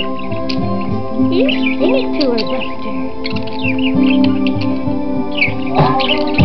You sing it to her, Buster.